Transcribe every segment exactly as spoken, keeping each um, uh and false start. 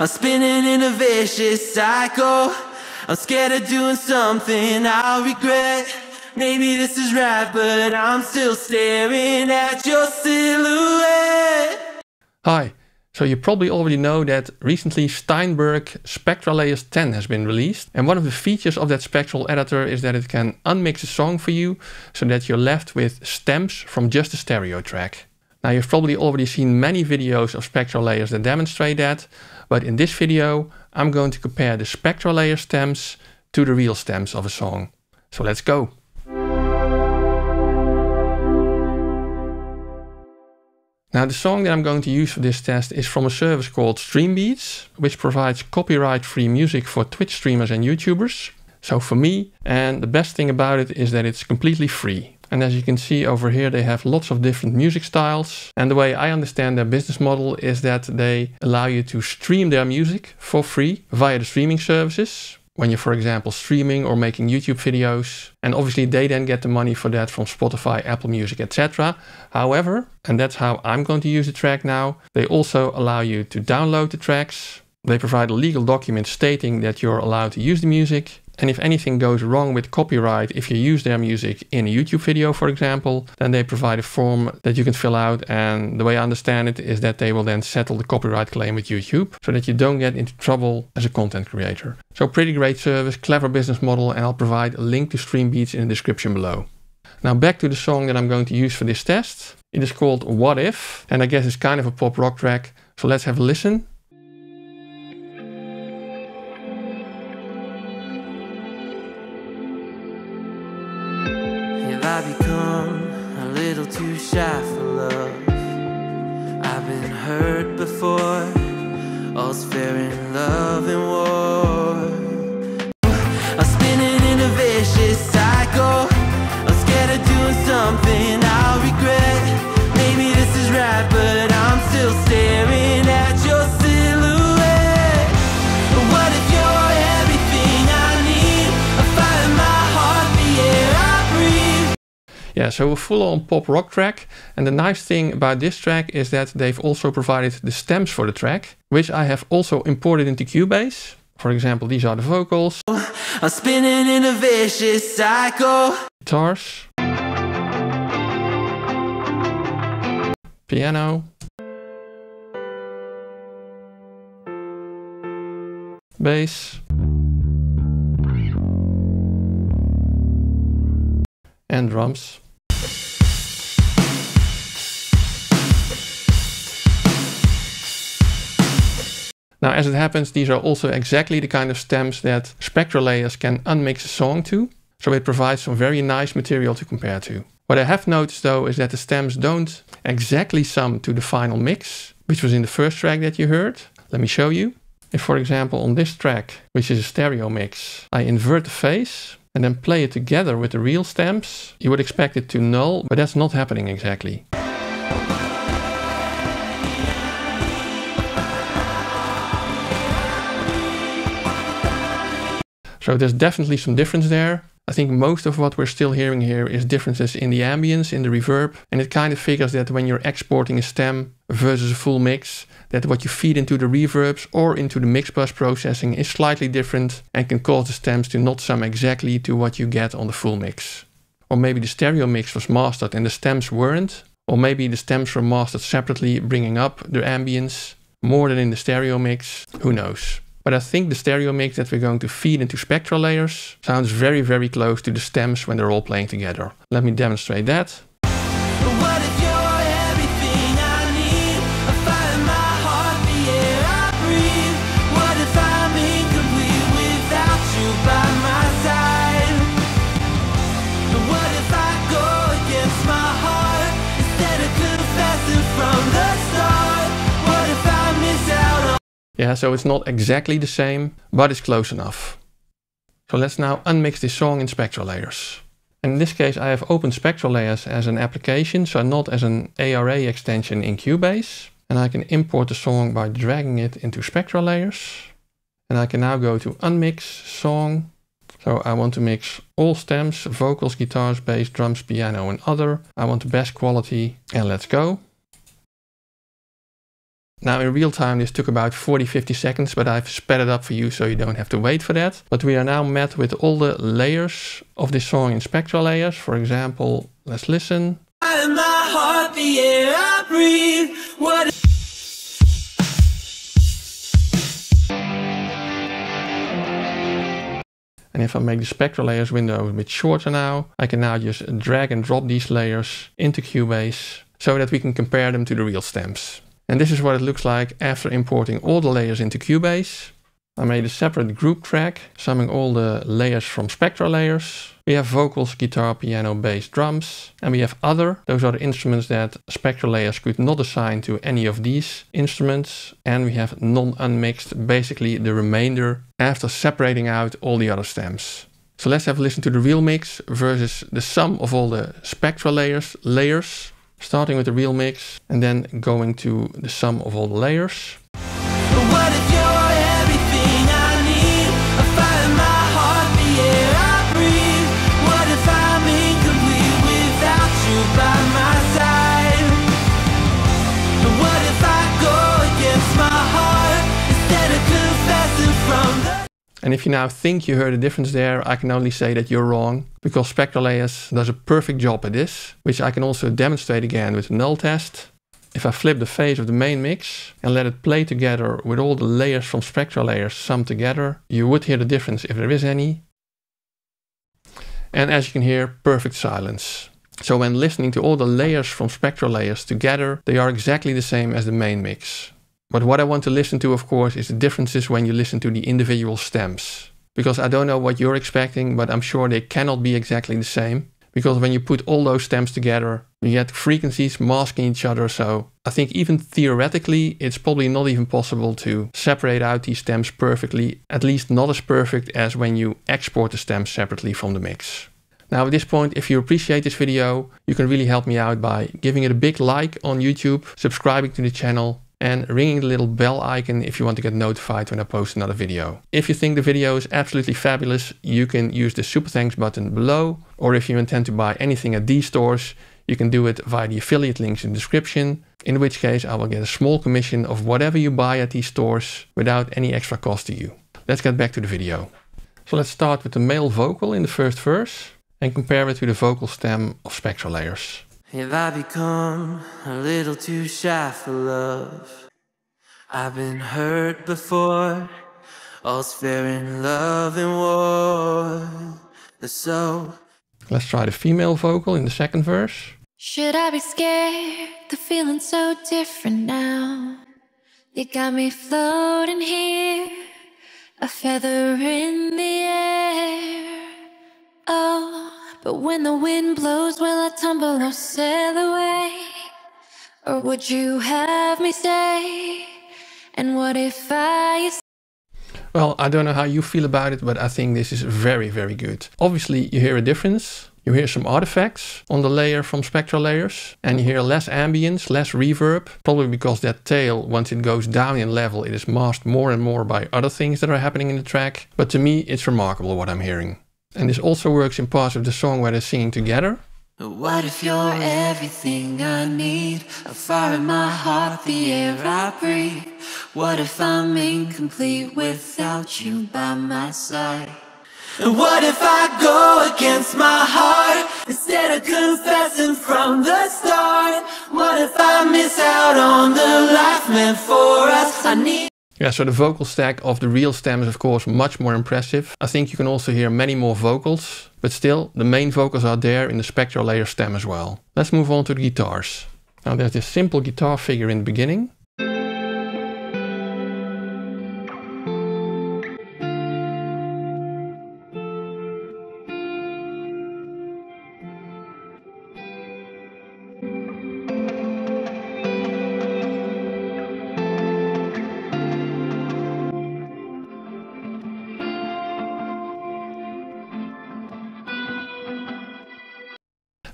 I'm spinning in a vicious cycle. I'm scared of doing something I'll regret. Maybe this is right, but I'm still staring at your silhouette. Hi, so you probably already know that recently Steinberg SpectraLayers ten has been released. And one of the features of that spectral editor is that it can unmix a song for you, so that you're left with stems from just a stereo track. Now, you've probably already seen many videos of SpectraLayers that demonstrate that, but in this video I'm going to compare the SpectraLayers stems to the real stems of a song. So let's go! Now, the song that I'm going to use for this test is from a service called Streambeats, which provides copyright-free music for Twitch streamers and YouTubers. So for me, and the best thing about it is that it's completely free. And as you can see over here, they have lots of different music styles. And the way I understand their business model is that they allow you to stream their music for free via the streaming services, when you're, for example, streaming or making YouTube videos. And obviously they then get the money for that from Spotify, Apple Music, et cetera. However, and that's how I'm going to use the track now, they also allow you to download the tracks. They provide a legal document stating that you're allowed to use the music. And if anything goes wrong with copyright, if you use their music in a YouTube video, for example, then they provide a form that you can fill out. And the way I understand it is that they will then settle the copyright claim with YouTube, so that you don't get into trouble as a content creator. So pretty great service, clever business model, and I'll provide a link to Streambeats in the description below. Now back to the song that I'm going to use for this test. It is called What If, and I guess it's kind of a pop rock track. So let's have a listen. I've become a little too shy for love. I've been hurt before. All's fair in love and war. I'm spinning in a vicious cycle. I'm scared of doing something I'll regret. Maybe this is right, but I'm still staring at your silhouette. What if you're Yeah, so a full-on pop rock track. And the nice thing about this track is that they've also provided the stems for the track, which I have also imported into Cubase. For example, these are the vocals. I'm spinning in a vicious cycle. Guitars. Piano. Bass. And drums. Now, as it happens, these are also exactly the kind of stems that SpectraLayers can unmix a song to, so it provides some very nice material to compare to. What I have noticed though is that the stems don't exactly sum to the final mix, which was in the first track that you heard. Let me show you. If, for example, on this track, which is a stereo mix, I invert the phase and then play it together with the real stems, you would expect it to null, but that's not happening exactly. So there's definitely some difference there. I think most of what we're still hearing here is differences in the ambience, in the reverb, and it kind of figures that when you're exporting a stem versus a full mix, that what you feed into the reverbs or into the mix bus processing is slightly different and can cause the stems to not sum exactly to what you get on the full mix. Or maybe the stereo mix was mastered and the stems weren't. Or maybe the stems were mastered separately, bringing up the ambience more than in the stereo mix. Who knows? But I think the stereo mix that we're going to feed into SpectraLayers sounds very, very close to the stems when they're all playing together. Let me demonstrate that. Yeah, so it's not exactly the same, but it's close enough. So let's now unmix this song in SpectraLayers. And in this case, I have opened SpectraLayers as an application, so not as an A R A extension in Cubase. And I can import the song by dragging it into SpectraLayers. And I can now go to Unmix Song. So I want to mix all stems, vocals, guitars, bass, drums, piano, and other. I want the best quality, and let's go. Now in real time this took about forty to fifty seconds, but I've sped it up for you so you don't have to wait for that. But we are now met with all the layers of this song in SpectraLayers. For example, let's listen. In my heart, the air I breathe, what is And if I make the spectral layers window a bit shorter now, I can now just drag and drop these layers into Cubase so that we can compare them to the real stems. And this is what it looks like after importing all the layers into Cubase. I made a separate group track, summing all the layers from spectral layers. We have vocals, guitar, piano, bass, drums, and we have other. Those are the instruments that spectral layers could not assign to any of these instruments. And we have non-unmixed, basically the remainder after separating out all the other stems. So let's have a listen to the real mix versus the sum of all the spectral layers, layers, starting with the real mix and then going to the sum of all the layers. What if you're And if you now think you heard a difference there, I can only say that you're wrong, because SpectraLayers does a perfect job at this, which I can also demonstrate again with the null test. If I flip the face of the main mix and let it play together with all the layers from SpectraLayers summed together, you would hear the difference if there is any. And as you can hear, perfect silence. So when listening to all the layers from SpectraLayers together, they are exactly the same as the main mix. But what I want to listen to, of course, is the differences when you listen to the individual stems. Because I don't know what you're expecting, but I'm sure they cannot be exactly the same. Because when you put all those stems together, you get frequencies masking each other. So I think even theoretically, it's probably not even possible to separate out these stems perfectly. At least not as perfect as when you export the stems separately from the mix. Now at this point, if you appreciate this video, you can really help me out by giving it a big like on YouTube, subscribing to the channel, and ringing the little bell icon if you want to get notified when I post another video. If you think the video is absolutely fabulous, you can use the Super Thanks button below, or if you intend to buy anything at these stores, you can do it via the affiliate links in the description, in which case I will get a small commission of whatever you buy at these stores without any extra cost to you. Let's get back to the video. So let's start with the male vocal in the first verse and compare it to the vocal stem of SpectraLayers. If I become a little too shy for love, I've been hurt before, all's fair in love and war. So let's try the female vocal in the second verse. Should I be scared? The feeling's so different now. You got me floating here, a feather in the air. Oh, but when the wind blows, will I tumble or sail away? Or would you have me stay? And what if I... Well, I don't know how you feel about it, but I think this is very, very good. Obviously, you hear a difference. You hear some artifacts on the layer from SpectraLayers, and you hear less ambience, less reverb, probably because that tail, once it goes down in level, it is masked more and more by other things that are happening in the track. But to me, it's remarkable what I'm hearing. And this also works in parts of the song where they're singing together. What if you're everything I need? A fire in my heart, the air I breathe. What if I'm incomplete without you by my side? And what if I go against my heart instead of confessing from the start? What if I miss out on the life meant for us? I need... Yeah, so the vocal stack of the real stem is of course much more impressive. I think you can also hear many more vocals, but still the main vocals are there in the spectral layer stem as well. Let's move on to the guitars. Now there's this simple guitar figure in the beginning.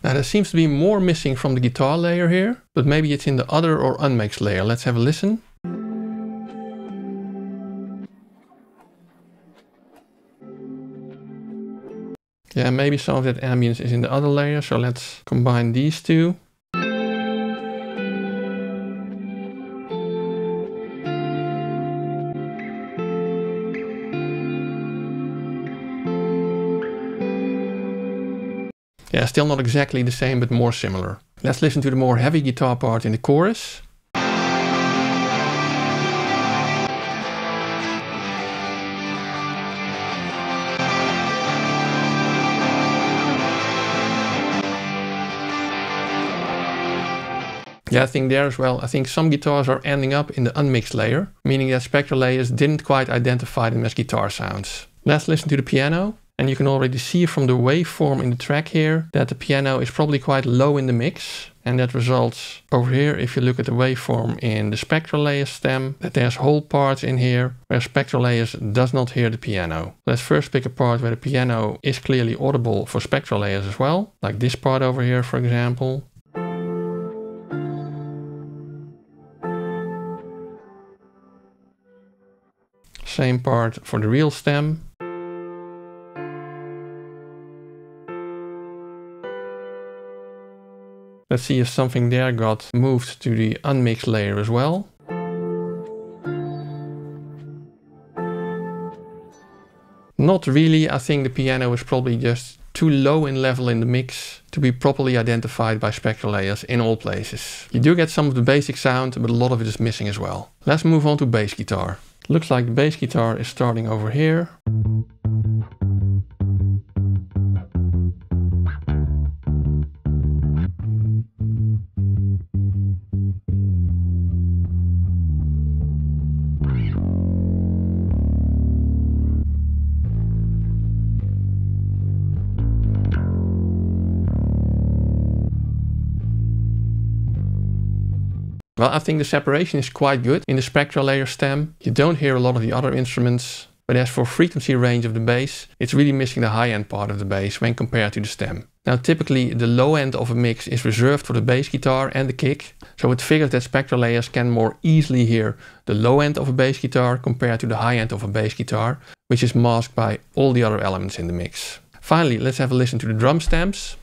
Now there seems to be more missing from the guitar layer here, but maybe it's in the other or unmixed layer. Let's have a listen. Yeah, maybe some of that ambience is in the other layer, so let's combine these two. Yeah, still not exactly the same, but more similar. Let's listen to the more heavy guitar part in the chorus. Yeah, I think there as well, I think some guitars are ending up in the unmixed layer, meaning that SpectraLayers didn't quite identify them as guitar sounds. Let's listen to the piano, and you can already see from the waveform in the track here that the piano is probably quite low in the mix, and that results over here, if you look at the waveform in the SpectraLayers stem, that there's whole parts in here where SpectraLayers does not hear the piano. Let's first pick a part where the piano is clearly audible for SpectraLayers as well, like this part over here, for example. Same part for the real stem. Let's see if something there got moved to the unmixed layer as well. Not really, I think the piano is probably just too low in level in the mix to be properly identified by SpectraLayers in all places. You do get some of the basic sound, but a lot of it is missing as well. Let's move on to bass guitar. Looks like the bass guitar is starting over here. Well, I think the separation is quite good in the SpectraLayers stem. You don't hear a lot of the other instruments, but as for frequency range of the bass, it's really missing the high-end part of the bass when compared to the stem. Now, typically the low end of a mix is reserved for the bass guitar and the kick, so it figures that SpectraLayers can more easily hear the low end of a bass guitar compared to the high end of a bass guitar, which is masked by all the other elements in the mix. Finally, let's have a listen to the drum stems.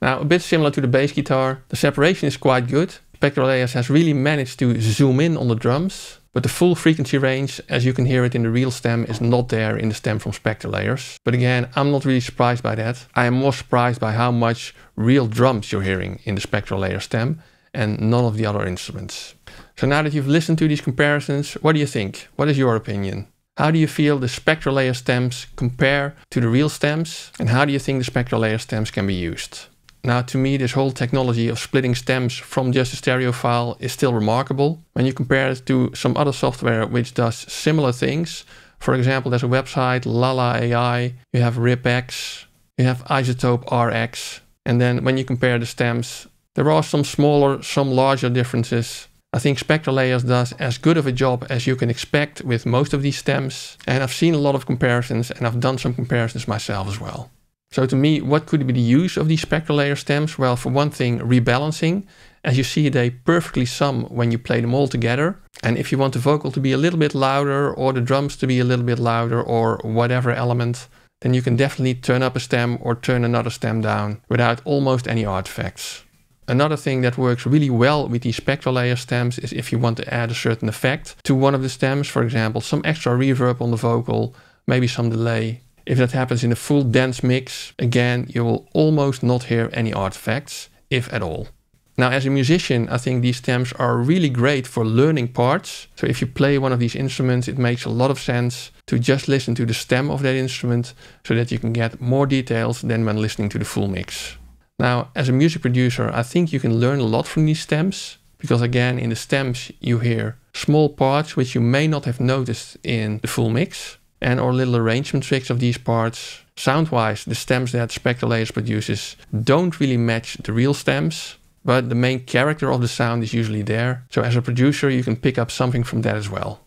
Now, a bit similar to the bass guitar, the separation is quite good. SpectraLayers has really managed to zoom in on the drums, but the full frequency range, as you can hear it in the real stem, is not there in the stem from SpectraLayers. But again, I'm not really surprised by that. I am more surprised by how much real drums you're hearing in the SpectraLayers stem and none of the other instruments. So now that you've listened to these comparisons, what do you think? What is your opinion? How do you feel the SpectraLayers stems compare to the real stems? And how do you think the SpectraLayers stems can be used? Now, to me, this whole technology of splitting stems from just a stereo file is still remarkable. When you compare it to some other software which does similar things, for example, there's a website, Lala A I, you have RipX, you have Isotope R X. And then when you compare the stems, there are some smaller, some larger differences. I think SpectraLayers does as good of a job as you can expect with most of these stems. And I've seen a lot of comparisons, and I've done some comparisons myself as well. So to me, what could be the use of these SpectraLayers stems? Well, for one thing, rebalancing. As you see, they perfectly sum when you play them all together. And if you want the vocal to be a little bit louder, or the drums to be a little bit louder, or whatever element, then you can definitely turn up a stem or turn another stem down without almost any artifacts. Another thing that works really well with these SpectraLayers stems is if you want to add a certain effect to one of the stems, for example, some extra reverb on the vocal, maybe some delay. If that happens in a full dense mix, again, you will almost not hear any artifacts, if at all. Now, as a musician, I think these stems are really great for learning parts. So if you play one of these instruments, it makes a lot of sense to just listen to the stem of that instrument so that you can get more details than when listening to the full mix. Now, as a music producer, I think you can learn a lot from these stems, because again, in the stems, you hear small parts which you may not have noticed in the full mix, and or little arrangement tricks of these parts. Sound-wise, the stems that SpectraLayers produces don't really match the real stems, but the main character of the sound is usually there. So as a producer, you can pick up something from that as well.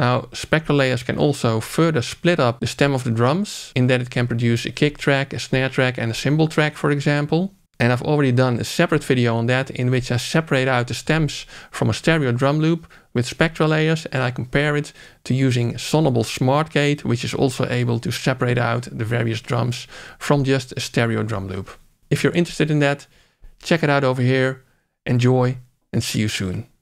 Now, SpectraLayers can also further split up the stem of the drums in that it can produce a kick track, a snare track and a cymbal track, for example. And I've already done a separate video on that in which I separate out the stems from a stereo drum loop with SpectraLayers and I compare it to using Sonible smart:gate, which is also able to separate out the various drums from just a stereo drum loop. If you're interested in that, check it out over here. Enjoy and see you soon.